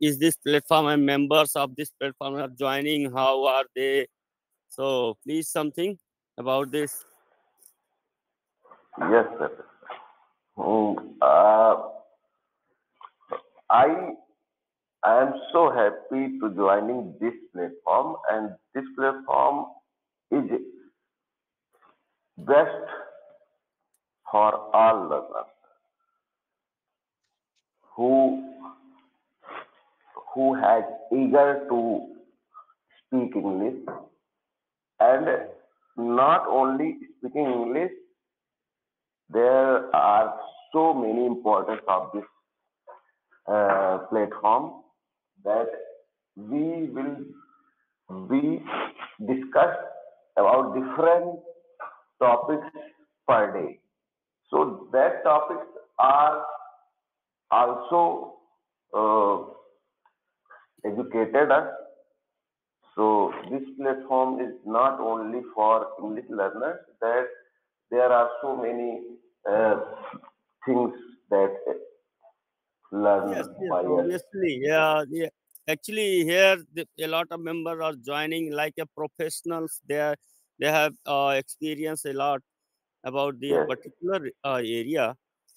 Is this platform and members of this platform are joining? How are they? So please something about this. Yes, sir. I am so happy to joining this platform, and this platform is best for all learners who has eager to speak English, and not only speaking English. There are so many importance of this platform that we will be discussed about different topics per day. So that topics are also educated us. So this platform is not only for English learners, that there are so many things that learners. Yes, obviously, yeah. Actually, here a lot of members are joining like a professionals. They have experienced a lot about the particular area,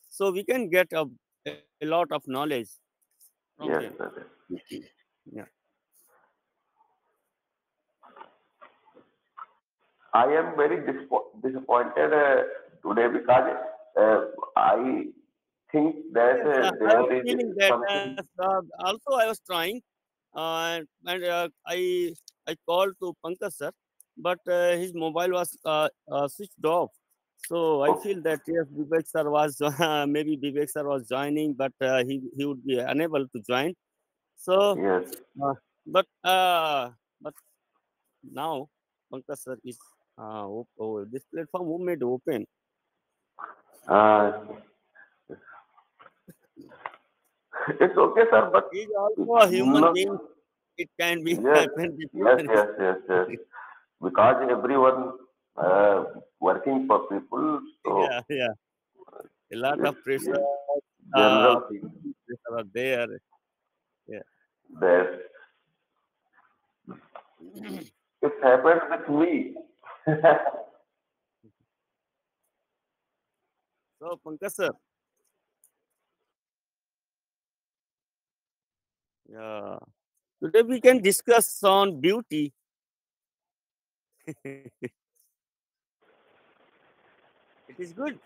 so we can get a lot of knowledge. Okay. Yes. Yeah. I am very disappointed today because I think that there is something. Also, I was trying, and I called to Pankaj sir, but his mobile was switched off. So I feel that yes, Vivek sir was maybe Vivek sir was joining, but he would be unable to join. So yes, but now Pankaj sir is. This platform who made open? It's okay, sir, but he's also a human being. It can be yes. Because everyone working for people. So a lot of pressure. Pressure are there. Yeah. It happened with me. So Pankaj sir, today we can discuss on beauty. It is good.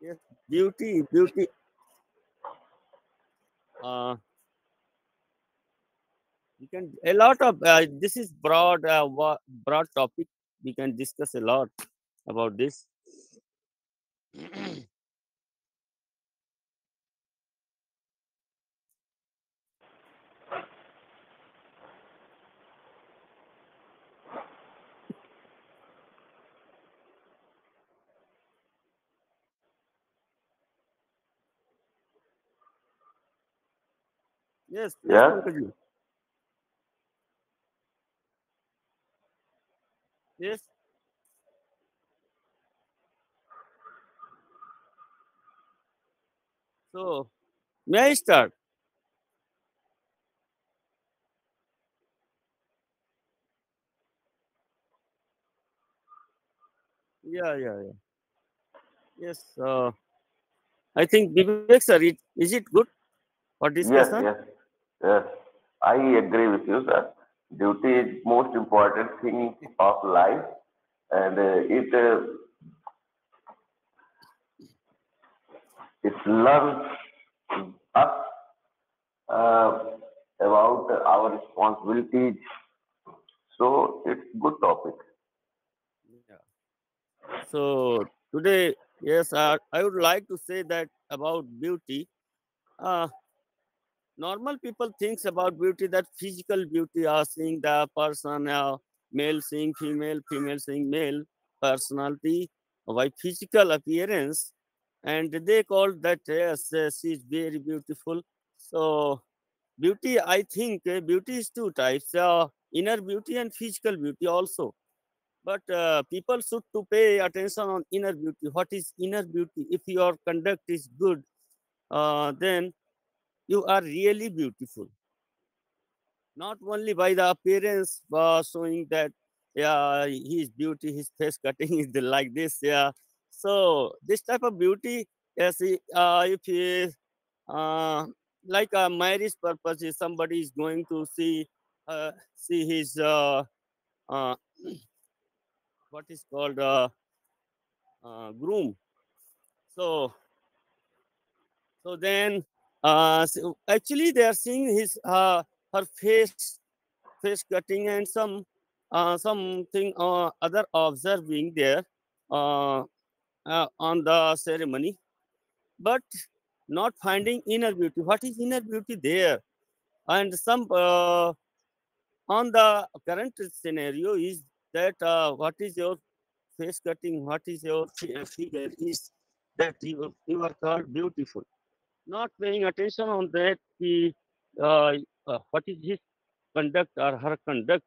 Yes, beauty. You can a lot of this is broad topic. We can discuss a lot about this. Yes. Yes. So, may I start? Yeah. Yes. I think Vivek sir, is it good for discussion? Yes. Yes, I agree with you, sir. Duty is most important thing of life, and it learns us about our responsibilities. So it's good topic. Yeah. So today, yes, I would like to say that about beauty. Normal people thinks about beauty that physical beauty are seeing the person, male seeing female, female seeing male, personality, by physical appearance, and they call that yes, she is very beautiful. So beauty, I think beauty is two types. inner beauty and physical beauty also. But people should to pay attention on inner beauty. What is inner beauty? If your conduct is good, then you are really beautiful. Not only by the appearance, showing that, yeah, his beauty, his face cutting is like this, yeah. So this type of beauty, yes, if like a marriage purpose, if somebody is going to see his what is called groom. So then so actually they are seeing his her face cutting and something or other observing there on the ceremony, but not finding inner beauty. What is inner beauty there? And some on the current scenario is that what is your face cutting, what is your figure, is that you are called beautiful. Not paying attention on that, what is his conduct or her conduct,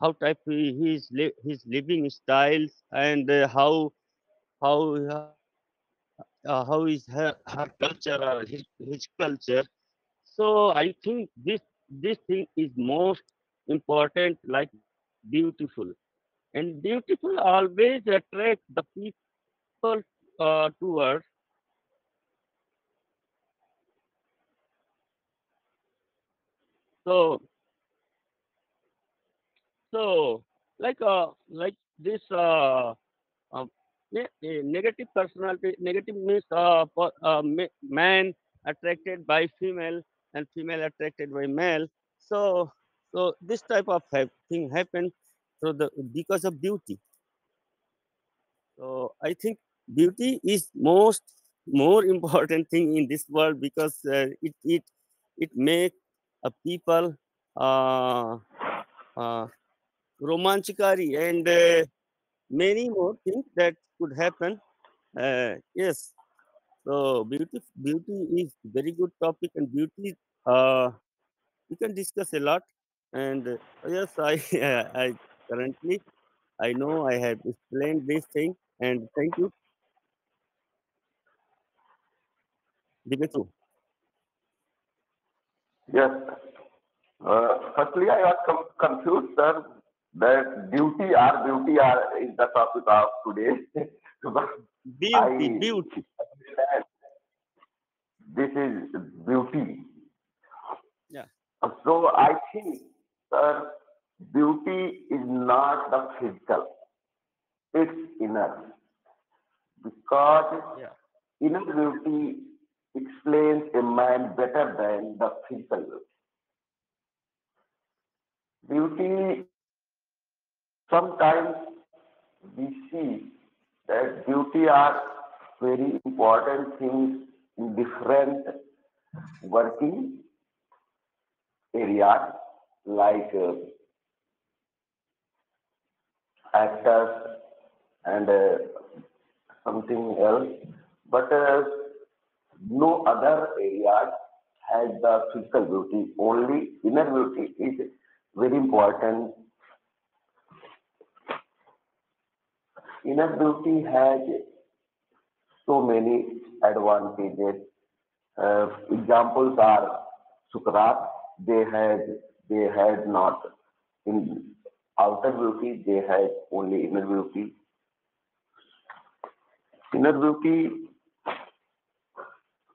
how type his living styles, and how is her culture or his culture. So I think this thing is most important, like beautiful. And beautiful always attracts the people towards. So like this negative personality, negative means man attracted by female and female attracted by male. So this type of thing happens through because of beauty. So I think beauty is more important thing in this world, because it makes a people romanticari and many more things that could happen. Yes, so beauty is very good topic, and beauty we can discuss a lot. And yes, I currently, I know I have explained this thing, and thank you. Yes. Firstly, I was confused, sir, that beauty is the topic of today. But beauty. This is beauty. Yeah. So I think, sir, beauty is not the physical, it's inner. Because inner beauty explains a man better than the physical. Beauty, sometimes we see that beauty are very important things in different working areas, like actors and something else, but no other area has the physical beauty. Only inner beauty is very important. Inner beauty has so many advantages. Examples are Sukrat. They had not in outer beauty. They had only inner beauty. Inner beauty,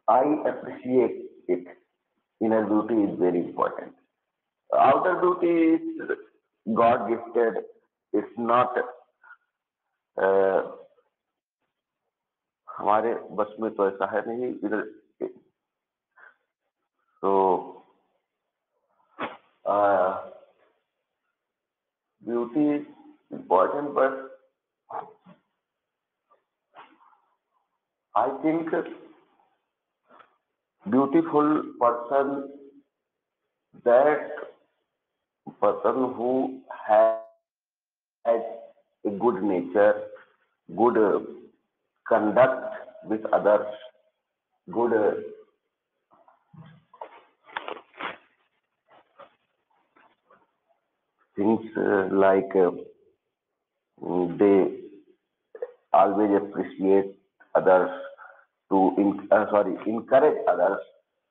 I appreciate it. Inner beauty is very important. Outer beauty is God gifted. It's not हमारे बस में तो ऐसा है नहीं इधर. So beauty is important, but I think beautiful person, that person who has a good nature, good conduct with others, good things like they always appreciate others to encourage others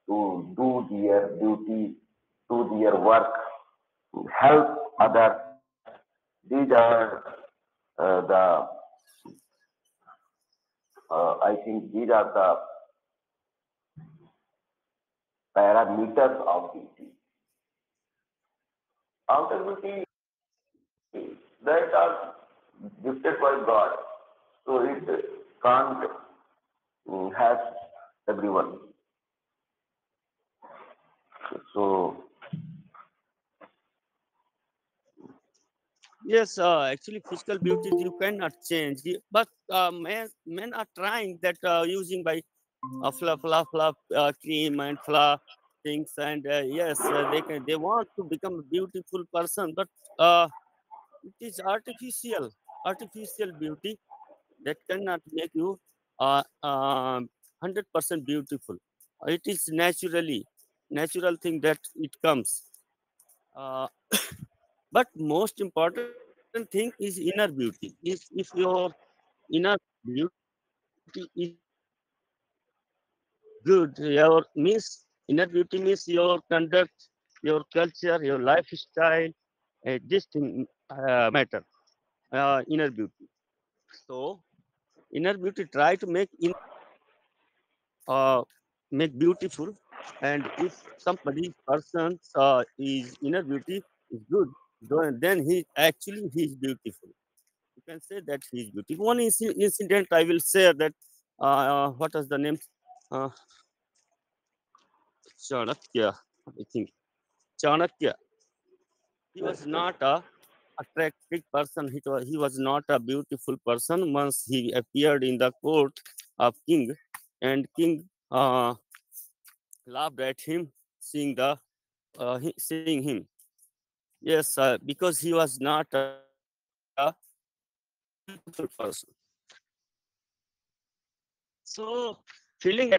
to do their duty, do their work, help others. These are I think these are the parameters of duty. Accountability that are gifted by God, so it can't have everyone. So yes, actually physical beauty you cannot change, but men are trying that using by fluff cream and fluff things, and yes, they want to become a beautiful person, but it is artificial beauty that cannot make you 100% beautiful. It is natural thing that it comes. But most important thing is inner beauty. If your inner beauty is good, inner beauty means your conduct, your culture, your lifestyle, this thing matter, inner beauty. So inner beauty, try to make beautiful, and if somebody person's is inner beauty is good, then he is beautiful. You can say that he is beautiful. One incident I will share that what is the name? Chanakya, I think. Chanakya. He was not a attractive person. He was not a beautiful person. Once he appeared in the court of king, and king laughed at him, seeing him. Yes, because he was not a beautiful person. So feeling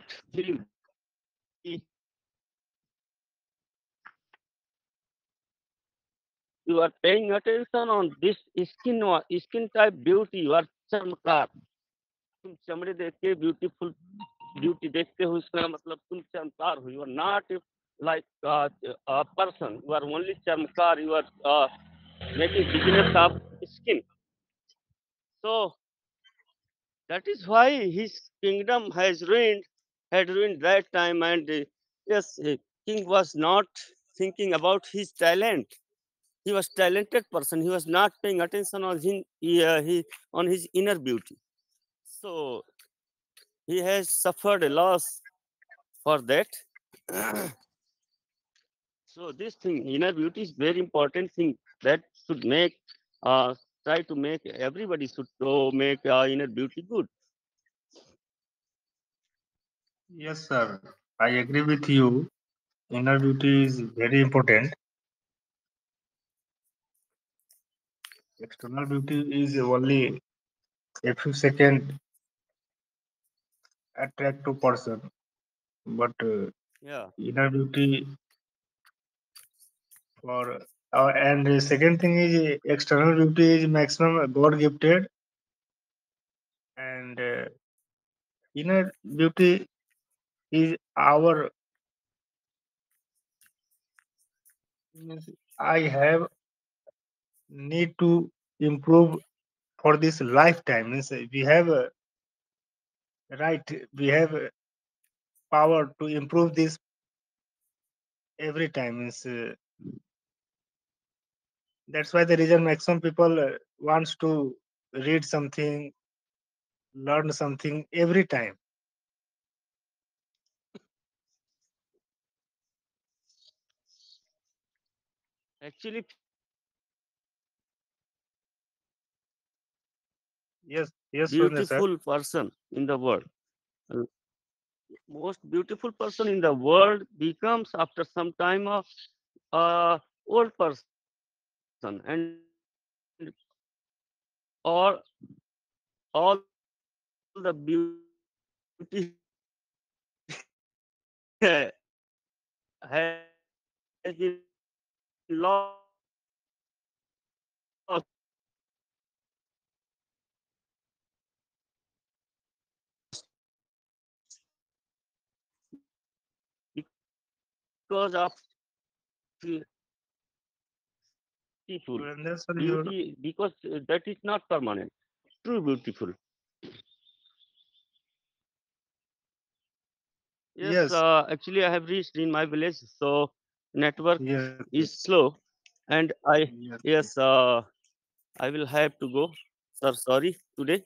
you are paying attention on this skin type beauty. You are चमकार, तुम चमड़े देख के beautiful beauty देखते हो, इसका मतलब तुम चमकार हो. You are not like a person. You are only चमकार. You are making business of skin. So that is why his kingdom had ruined that time. And yes, king was not thinking about his talent. He was talented person. He was not paying attention on his inner beauty. So he has suffered a loss for that. So this thing, inner beauty is very important thing that should make try to make everybody should make inner beauty good. Yes, sir. I agree with you. Inner beauty is very important. External beauty is only a few seconds attractive person, but inner beauty for and the second thing is external beauty is maximum God gifted, and inner beauty is our I have need to improve for this lifetime. Means we have a right, we have a power to improve this every time. Means that's why the reason maximum people wants to read something, learn something every time. Actually, yes, beautiful person in the world, most beautiful person in the world becomes after some time of old person, and or all the beauty has been lost because of beautiful. Beauty, because that is not permanent. True beautiful. Yes. Actually, I have reached in my village, so network is slow, and I I will have to go, sir. Sorry today.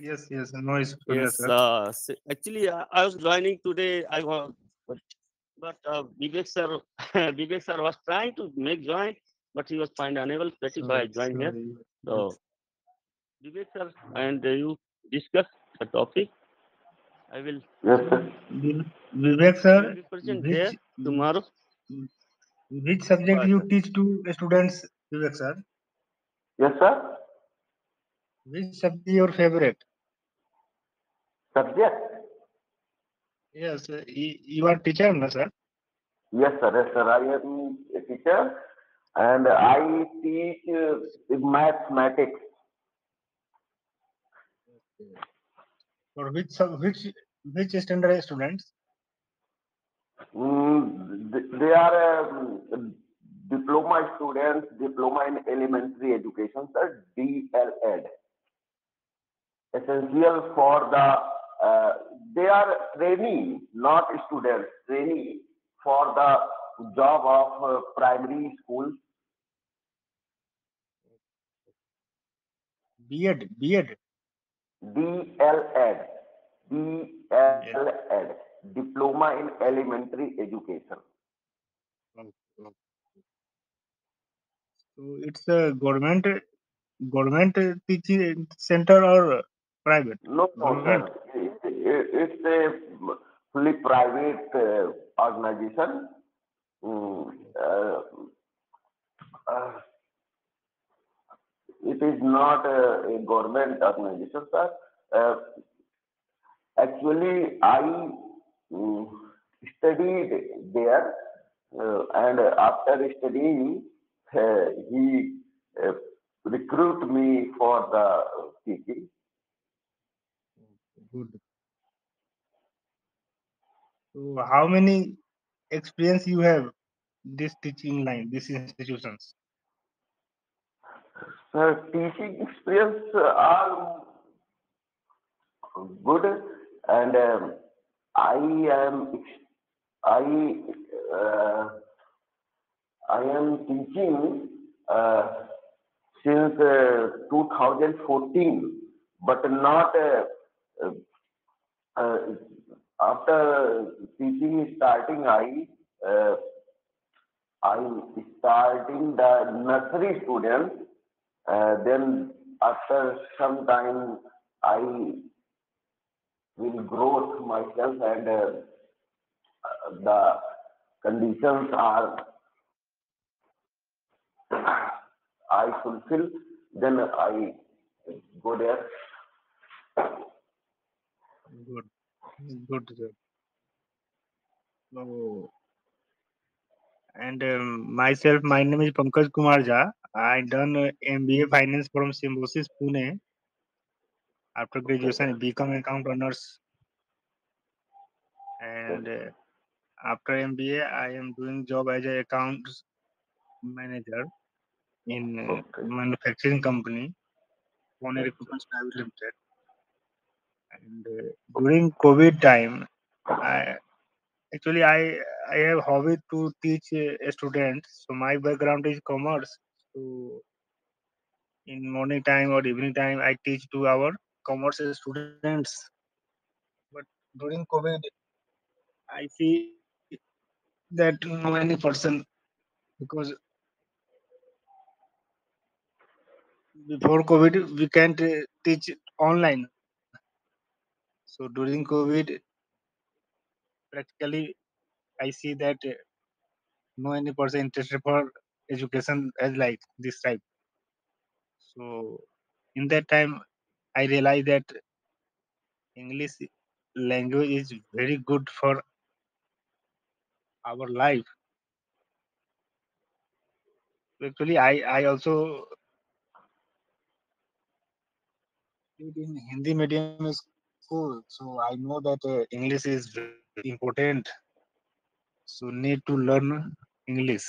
Yes, no issue. Yes, actually, I was joining today. I was, but Vivek sir was trying to make join, but he was find unable. That's why I joined here. So, Vivek sir, and you discuss the topic. I will. Vivek sir, which, tomorrow. Which subject you teach to students, Vivek sir? Yes, sir. Which subject is your favorite? Subject? Yes, you are teacher, no, sir? Yes, sir. I am a teacher and I teach mathematics. For which standard students? They are diploma students, diploma in elementary education, sir, D.L.Ed. Essential for the, they are trainee, not students, trainee for the job of primary school. B.Ed. D.L.Ed. D.L.Ed. Diploma in elementary education. So it's a government teaching center or private? No, it's a fully private organization. It is not a government organization, sir. Actually, I studied there, and after studying, he recruited me for the teaching. Good. So how many experience you have this teaching line, these institutions? Sir, teaching experience are good, and I am teaching since 2014, but not after teaching starting. I starting the nursery students. Then after some time, I will grow myself, and the conditions are I fulfill, then I go there. Good, sir. So, and myself, my name is Pankaj Kumar Jha. I done MBA Finance from Symbiosis, Pune. After graduation, become account honors. And after MBA, I am doing job as an account manager in manufacturing company, Pune Recruitments Limited. And during COVID time, I have hobby to teach a student. So my background is commerce. So in morning time or evening time, I teach to our commerce students. But during COVID, I see that no many person, because before COVID, we can't teach online. So during COVID, practically, I see that no any person interested for education as like this type. So in that time, I realized that English language is very good for our life. Actually, I also did in Hindi medium school, so I know that English is very important. so need to learn English.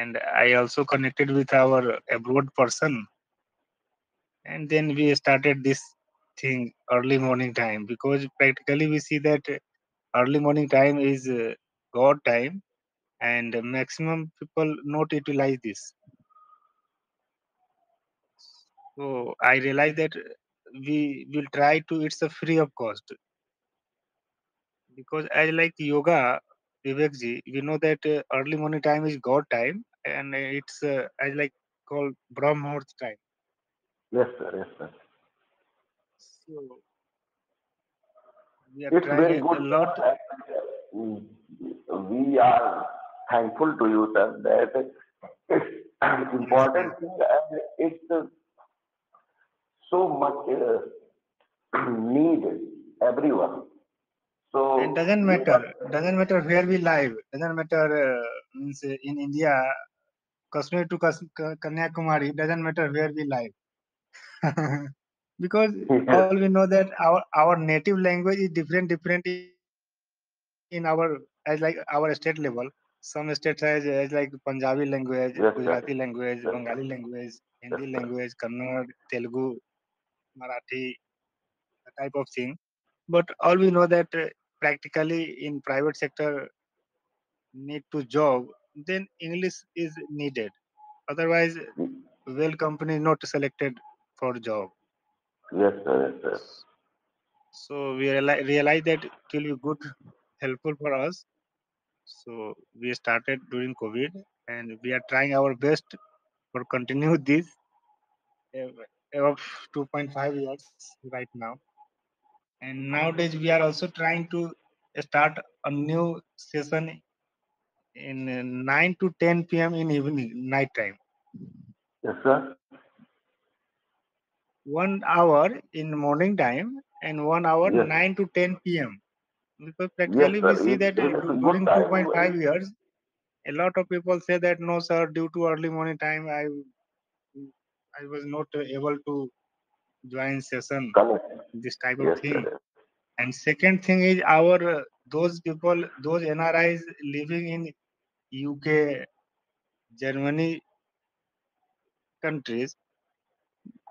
And I also connected with our abroad person. And then we started this thing early morning time, because practically we see that early morning time is God time, and maximum people not utilize this. So I realized that we will try to, it's a free of cost. Because I like yoga, Vivekji, we know that early morning time is God time, and it's, I like called Brahmahurt time. Yes, sir. Yes, sir. So we are it's very good. A lot. We are thankful to you, sir, that it's important thing, and it's so much needed everyone. So it doesn't matter. Doesn't matter where we live. Doesn't matter means in India, Kashmir to Kanyakumari. Doesn't matter where we live. Because all we know that our native language is different in our as like our state level. Some states has like Punjabi language, yes, Gujarati language, yes, Bengali language, Hindi language, Kannada, Telugu, Marathi, type of thing. But all we know that practically in private sector need to job, then English is needed. Otherwise, well company not selected for job. Yes, sir. Yes, sir. So we realized that it will be good, helpful for us. So we started during COVID, and we are trying our best for continue this of 2.5 years right now. And nowadays we are also trying to start a new session in 9 to 10 p.m. in evening, night time. Yes, sir. 1 hour in morning time and 1 hour, yes, 9 to 10 p.m. Because practically yes, we see that during 2.5 years, a lot of people say that no, sir, due to early morning time, I was not able to join session, this type of yes, thing. Sir. And second thing is our those people, those NRIs living in UK, Germany countries.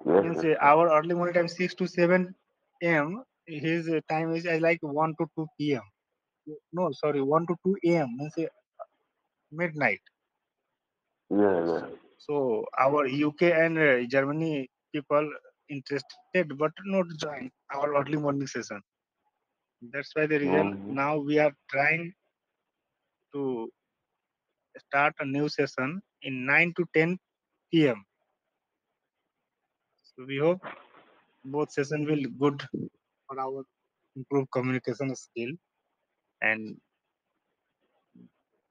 Means our early morning time 6 to 7 a.m. His time is like 1 to 2 p.m. No, sorry, 1 to 2 a.m. Means midnight. Yeah, yeah. So our UK and Germany people interested but not join our early morning session. That's why the reason now we are trying to start a new session in 9 to 10 p.m. So we hope both sessions will good for our improved communication skill, and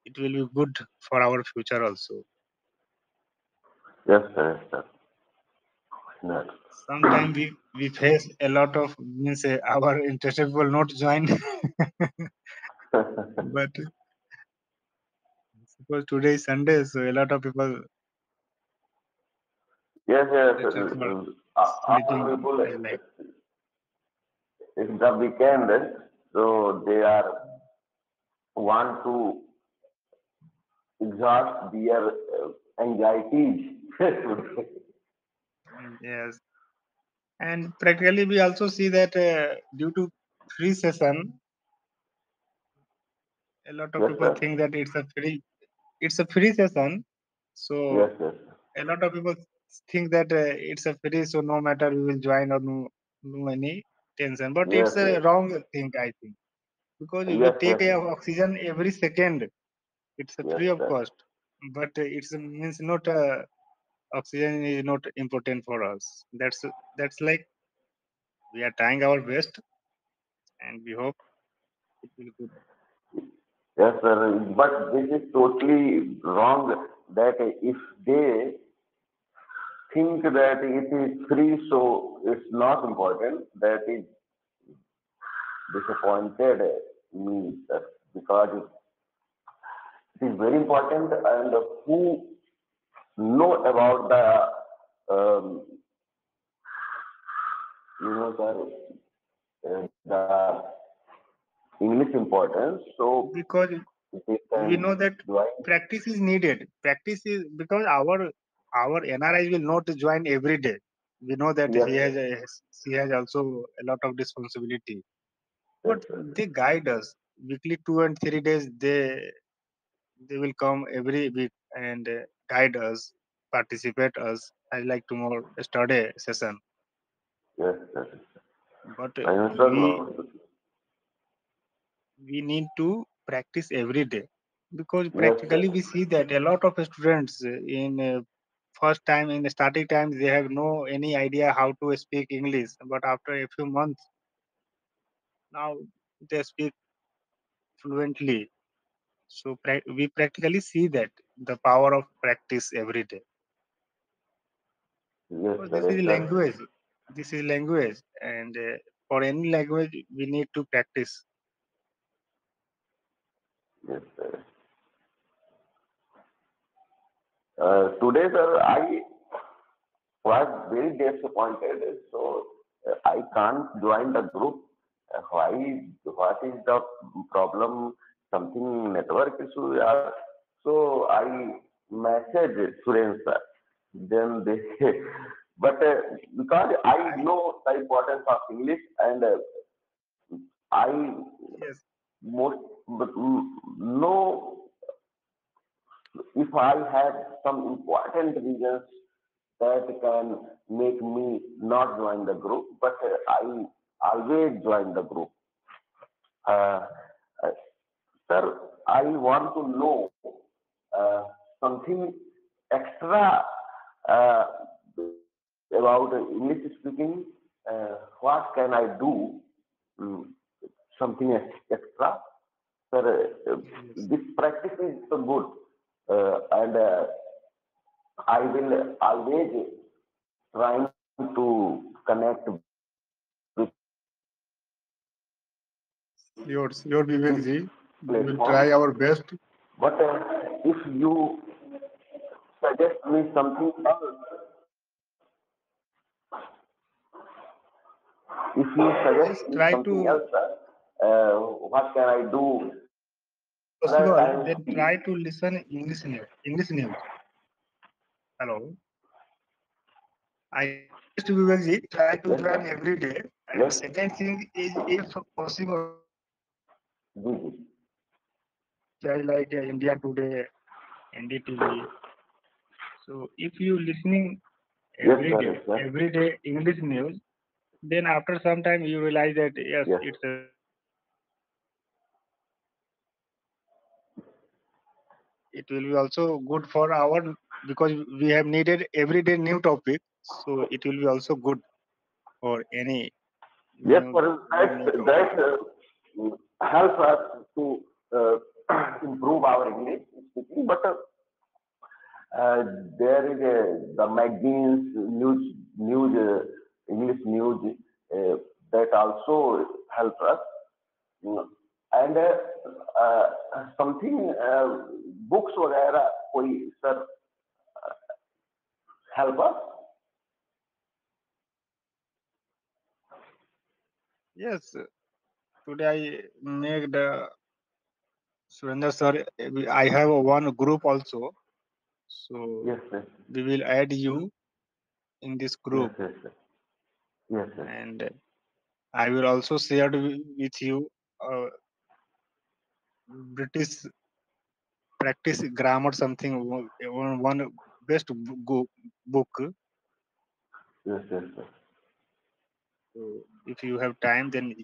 it will be good for our future also. Yes, sir. Yes, sir. Yes. Sometimes we face a lot of means our interested will not join, but suppose today is Sunday, so a lot of people. Yes, yes. People in the weekend, so they are want to exhaust their anxieties. Yes, and practically we also see that due to free session, a lot of yes, people sir. Think that it's a free session. So yes, yes. A lot of people think that it's a free, so no matter we will join or no any tension. But yes, it's a yes. wrong thing, I think, because if yes, you take yes. oxygen every second, it's a yes, free of sir. Cost. But it's means not oxygen is not important for us. That's like we are trying our best, and we hope it will be good. Yes, sir. But this is totally wrong. That if they think that it is free, so it's not important, that is disappointed me, sir, because it is very important, and who know about the you know, sir, the English importance. So because we know that practice is needed. Practice is because our NRIs will not join every day. We know that he has also a lot of responsibility, but they guide us weekly 2 and 3 days. They will come every week and guide us, participate us. I like tomorrow study session. Yes, yes. But we need to practice every day, because practically we see that a lot of students in first time, in the starting time, they have no any idea how to speak English, but after a few months now they speak fluently. So we practically see that the power of practice every day. Yes, so this is language. This is language, and for any language we need to practice. Yes, sir. Today, sir, I was very disappointed, so I can't join the group. Why? What is the problem? Something network issue? So I messaged Suren sir. Then they, but because I know the importance of English, and if I have some important reasons that can make me not join the group, but I always join the group. Sir, I want to know something extra about English speaking. What can I do? Something extra. Sir, this practice is so good. And I will always try to connect with your Vivekji. We will try our best. But if you suggest me something else, what can I do? Slow, then try to listen English news. Hello. I just try to learn every day. And the second thing is, if possible, like India Today, NDTV. So if you listening every day English news, then after some time you realize that it's a it will be also good for our, because we have needed everyday new topic, so it will be also good for any. Yes, for that helps us to improve our English speaking. But there is the magazines, English news that also helps us. And something books वगैरह कोई sir help us? Yes, today I made Surendra sir. I have one group also, so we will add you in this group. Yes, sir. And I will also share with you. British practice grammar something one best book. Yes. So if you have time, then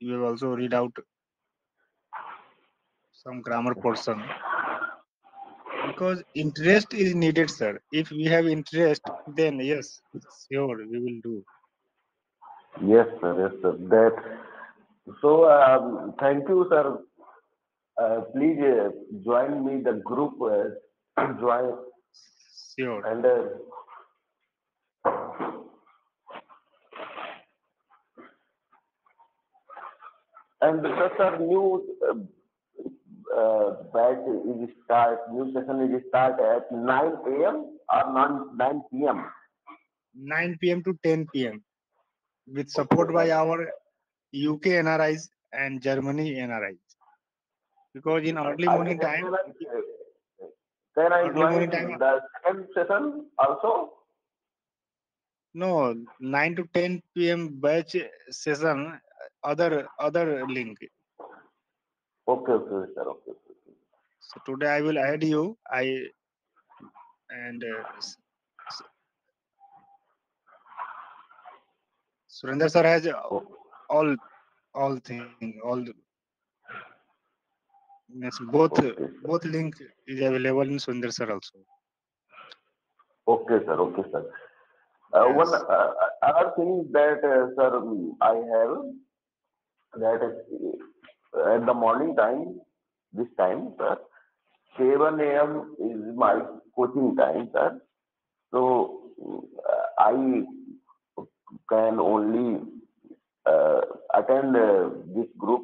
you will also read out some grammar portion, because interest is needed, sir. If we have interest, then sure we will do. Yes sir. That so thank you, sir. Please join me the group. Join. Sure. And sir, new batch is start. New session is start at 9 a.m. or 9 p.m. 9 p.m. to 10 p.m. with support by our UK NRIs and Germany NRIs. Because in early morning time, can I join the second session also? No, 9 to 10 PM batch session. Other link. Okay, sir. Okay. So today I will add you. Surendra sir has all thing, all the, yes, both link is available in Surendra sir also. Okay, sir. Yes. One other thing that sir I have that at the morning time, this time sir, 7 AM is my coaching time sir. So I can only attend this group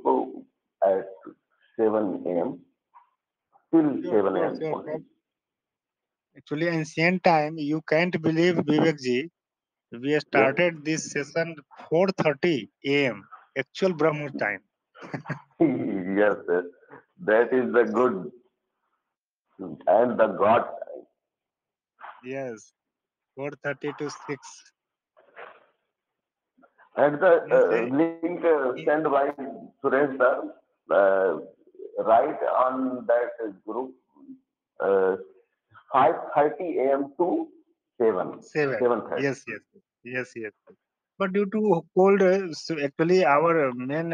at 7 AM till 7 AM. Sure. Actually, ancient time, you can't believe, Vivek ji, we started this session 4:30 AM actual Brahmo time. Yes, sir. That is the good and the God time. Yes, 4:30 to 6. And the link sent by Suresh sir, right on that group, 5:30 AM to 7:30. Yes. But due to cold, so actually our main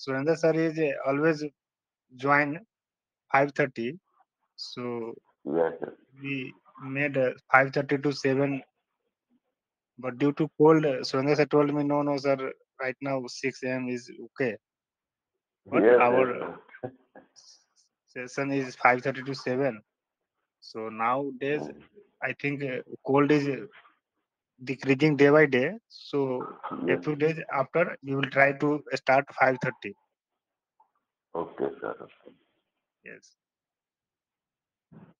Surendra sir is always join 5:30. So yes, we made 5:30 to 7. But due to cold, Surendra sir told me, no, sir, right now 6 AM is okay. But yes, our session is 5:30 to 7. So nowadays, I think cold is decreasing day by day. So a few days after, we will try to start 5:30. Okay, sir. Yes.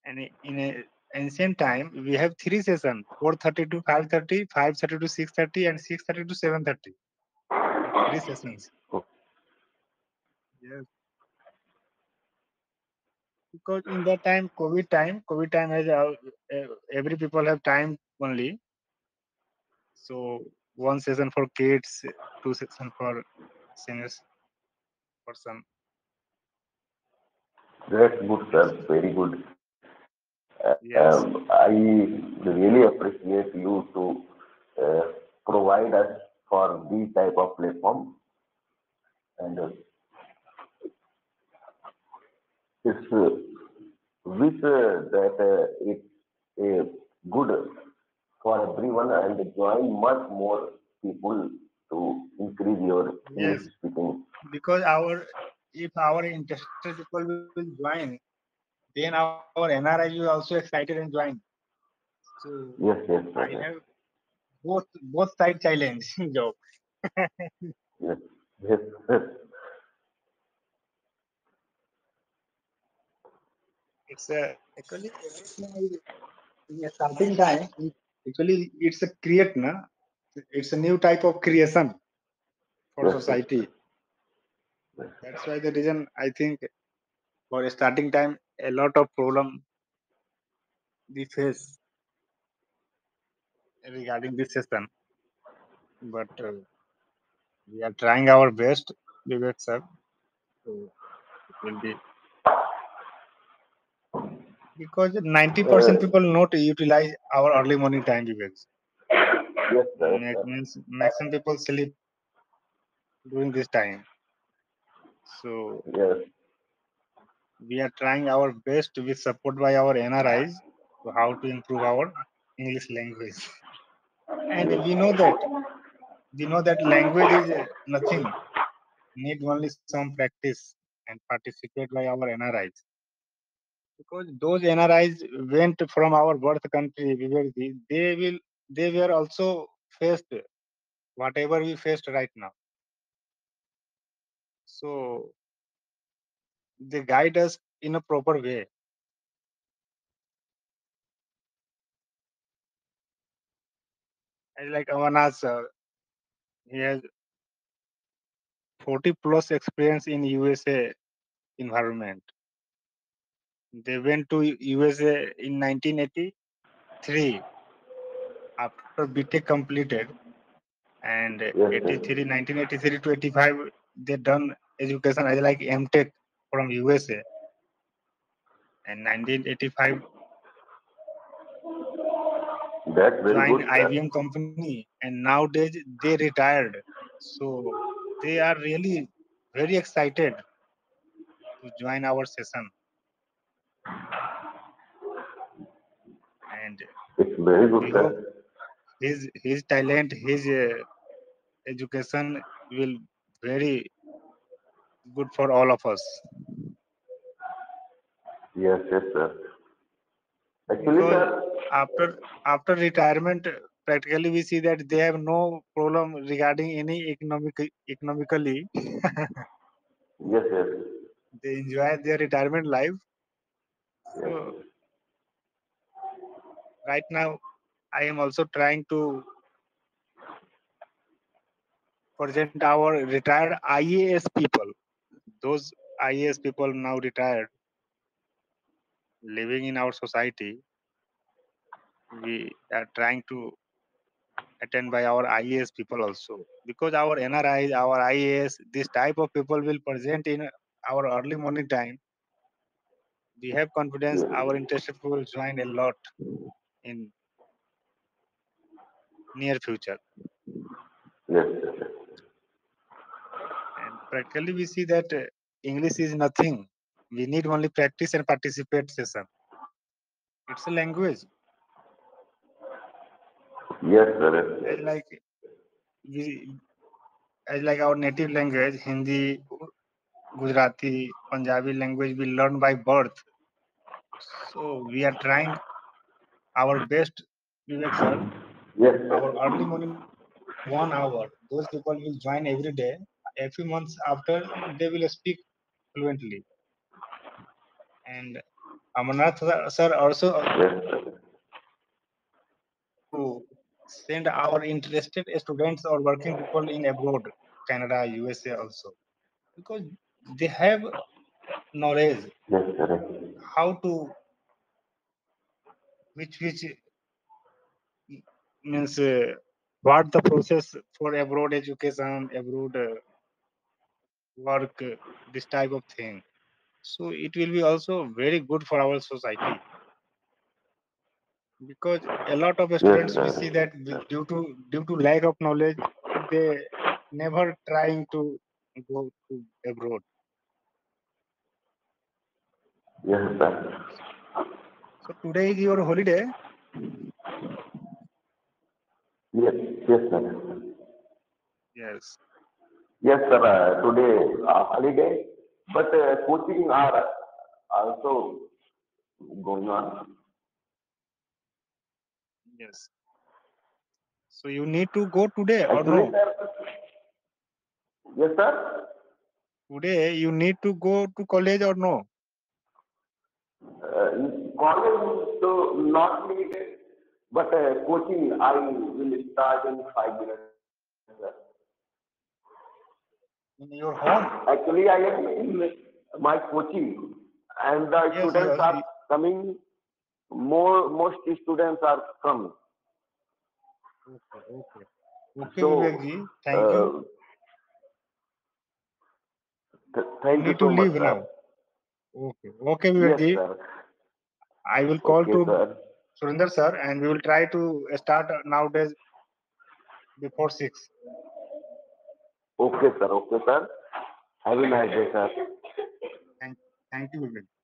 And in ancient time, we have three sessions: 4:30 to 5:30, 5:30 to 6:30, and 6:30 to 7:30. Three sessions. Okay. Yes. Because in that time, COVID time has every people have time only. So one session for kids, two session for seniors person. That's good, sir. Very good. Yes. I really appreciate you to provide us for this type of platform, and it's wish that it's good for everyone and join much more people to increase your speaking. Because if our interested people will join, then our NRI is also excited and join. So yes. I have both side challenge job. Yes. It's actually in a starting time. Actually, it's a create, na? It's a new type of creation for society. That's why the reason I think for a starting time, a lot of problem we face regarding this session. But we are trying our best, Vivek sir. So it will be. Because 90% people not utilize our early morning time events. Yes, sir. It means maximum people sleep during this time. So we are trying our best with support by our NRIs to how to improve our English language. And we know that language is nothing. Need only some practice and participate by our NRIs. Because those NRIs went from our birth country, they were also faced whatever we faced right now. So they guide us in a proper way. And like Amanasa, he has 40+ experience in USA environment. They went to USA in 1983 after BTech completed, and 1983 to 85 they done education as like MTech from USA, and 1985 joined IBM company, and nowadays they retired. So they are really very excited to join our session. And it's very good. His talent, his education will very good for all of us. Yes, yes, sir. Actually, sir, after retirement, practically we see that they have no problem regarding any economically. Yes, yes. They enjoy their retirement life. Yes. So, right now, I am also trying to present our retired IAS people. Those IAS people now retired, living in our society. We are trying to attend by our IAS people also, because our NRIs, our IAS, this type of people will present in our early morning time. We have confidence our interested people will join a lot in near future. Yes. And practically we see that English is nothing. We need only practice and participate session. It's a language. Yes, sir. As like our native language, Hindi, Gujarati, Punjabi language, we learn by birth. So we are trying our best to make sure. Yes, sir. Our early morning 1 hour, those people will join every day. A few months after, they will speak fluently. And Amanasa sir also to send our interested students or working people in abroad, Canada, USA also, because they have knowledge how to which means what the process for abroad education, abroad work, this type of thing. So it will be also very good for our society, because a lot of students we see that due to lack of knowledge, they never trying to go to abroad. Yes, sir. So today is your holiday. Yes, yes, sir. Yes. Yes, sir. Today holiday. But coaching are also going on. Yes. So you need to go today or no? Sir. Yes, sir. Today you need to go to college or no? College so not needed, but coaching I will start in 5 minutes. Sir. In your home? Actually, I am in my coaching, and the students are coming. Most students are coming. Okay, okay. Okay, so, Vivekji, thank you. Thank you so much, sir. Now. Okay, okay, Vivekji. Yes, I will call to Surinder sir, and we will try to start nowadays before 6. Okay, sir. Okay, sir. Have a nice day, sir. Thank you.